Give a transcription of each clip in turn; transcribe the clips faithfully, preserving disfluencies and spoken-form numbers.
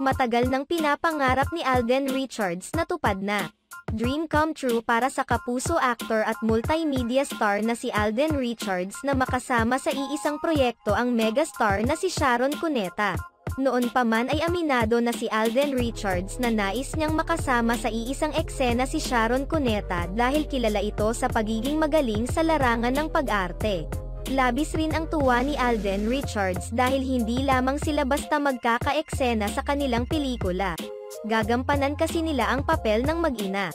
Matagal nang pinapangarap ni Alden Richards na tupad na. Dream come true para sa kapuso actor at multimedia star na si Alden Richards na makasama sa iisang proyekto ang megastar na si Sharon Cuneta. Noon pa man ay aminado na si Alden Richards na nais niyang makasama sa iisang eksena si Sharon Cuneta dahil kilala ito sa pagiging magaling sa larangan ng pag-arte. Labis rin ang tuwa ni Alden Richards dahil hindi lamang sila basta magkaka-eksena sa kanilang pelikula. Gagampanan kasi nila ang papel ng mag-ina.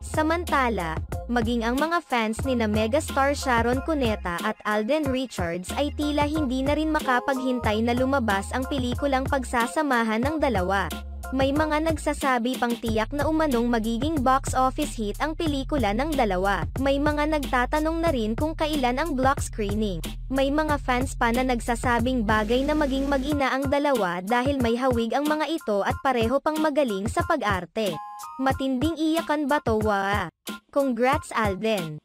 Samantala, maging ang mga fans ni na megastar Sharon Cuneta at Alden Richards ay tila hindi na rin makapaghintay na lumabas ang pelikulang pagsasamahan ng dalawa. May mga nagsasabi pang tiyak na umanong magiging box office hit ang pelikula ng dalawa. May mga nagtatanong na rin kung kailan ang block screening. May mga fans pa na nagsasabing bagay na maging mag-ina ang dalawa dahil may hawig ang mga ito at pareho pang magaling sa pag-arte. Matinding iyakan ba to? Wow! Congrats Alden!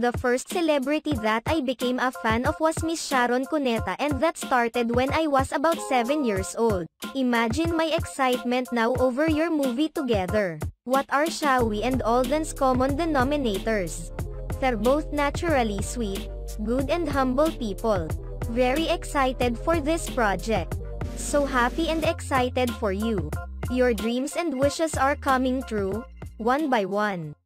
The first celebrity that I became a fan of was Miss Sharon Cuneta, and that started when I was about seven years old. Imagine my excitement now over your movie together. What are Shawi and Alden's common denominators? They're both naturally sweet, good and humble people. Very excited for this project. So happy and excited for you. Your dreams and wishes are coming true, one by one.